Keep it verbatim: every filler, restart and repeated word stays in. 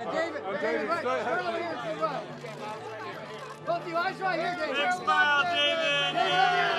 And David, I'm David, right, right over here to the right. Both of you, eyes right here, David. Big smile, David. David, David.